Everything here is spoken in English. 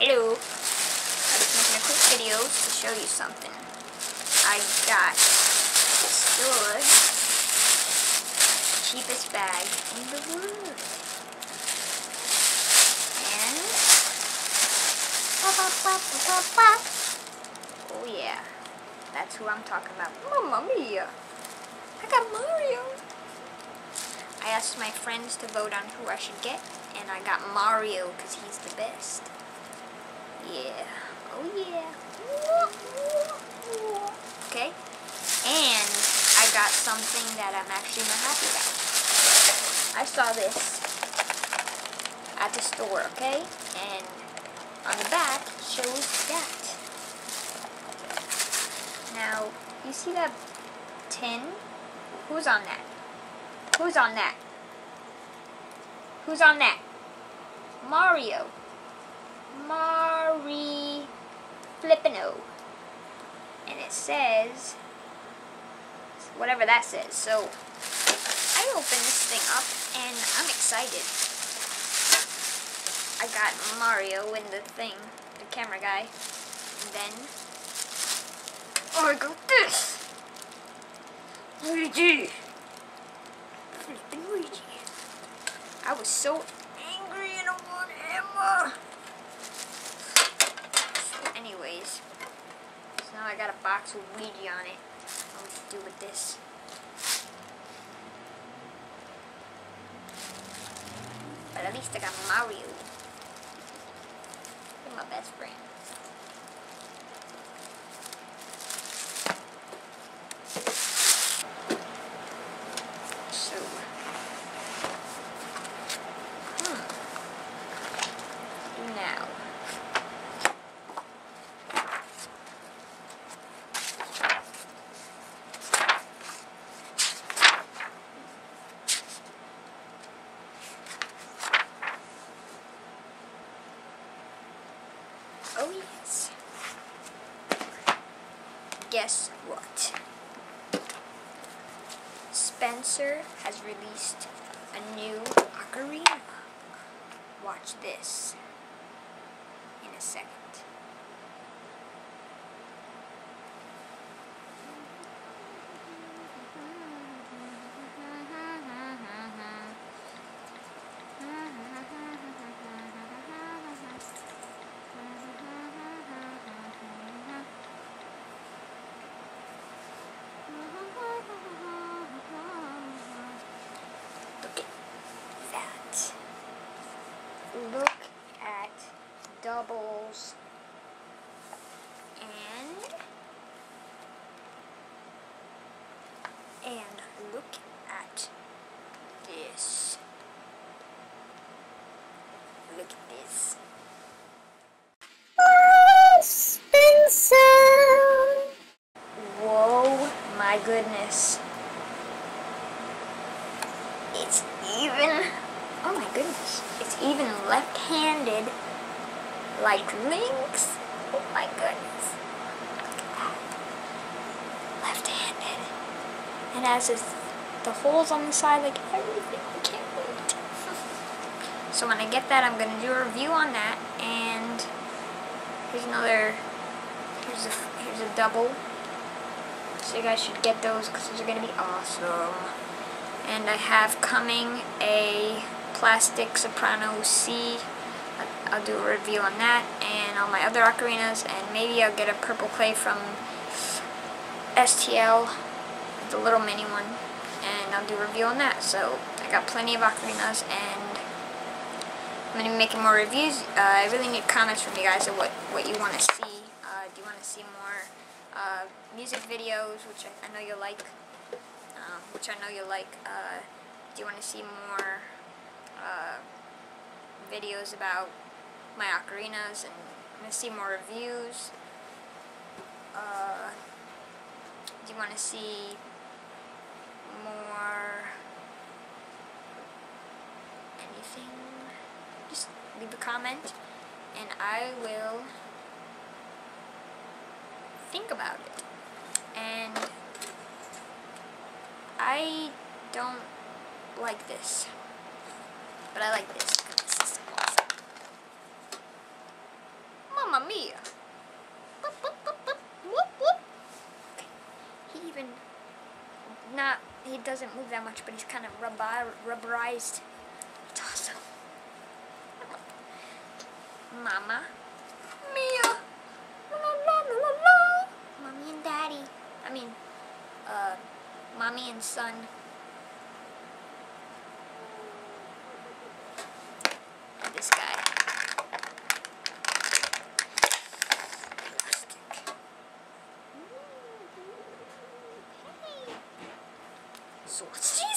Hello. I'm just making a quick video to show you something. I got stored cheapest bag in the world. And oh yeah, that's who I'm talking about. Mamma mia! I got Mario. I asked my friends to vote on who I should get, and I got Mario because he's the best. Yeah. Oh yeah. Okay. And I got something that I'm actually not happy about. I saw this at the store, okay? And on the back shows that. Now, you see that tin? Who's on that? Who's on that? Who's on that? Mario. Mari Flippino. And it says whatever that says. So I open this thing up and I'm excited. I got Mario in the thing, the camera guy. And then I got this. Luigi. Flippin' Luigi. I was so angry and I want Emma. Anyways, so now I got a box with Luigi on it. What to do with this? But at least I got Mario. He's my best friend. So, now. Oh yes. Guess what? Spencer has released a new ocarina. Watch this in a second. Look at doubles and look at this. Look at this. Oh, Spencer! Whoa, my goodness. It's even. Oh my goodness, it's even left-handed, like Link's. Oh my goodness, look at that. Left-handed. And as if the holes on the side, like everything, I can't wait. So when I get that, I'm going to do a review on that, and here's another, here's a double. So you guys should get those, because those are going to be awesome. And I have coming a plastic soprano C. I'll do a review on that and on my other ocarinas, and maybe I'll get a purple clay from STL, the little mini one, and I'll do a review on that. So I got plenty of ocarinas and I'm going to be making more reviews. I really need comments from you guys of what you want to see. Do you want to see more music videos, which I know you'll like, do you want to see more videos about my ocarinas, and I'm going to see more reviews. Do you want to see more anything? Just leave a comment and I will think about it. And I don't like this. But I like this because this is awesome. me. Boop, boop, boop, boop, whoop, whoop. He even not, he doesn't move that much, but he's kind of rubberized. It's awesome. Mama. Mia. La, la, la, la, la. Mommy and Daddy. I mean, Mommy and Son. And this guy. So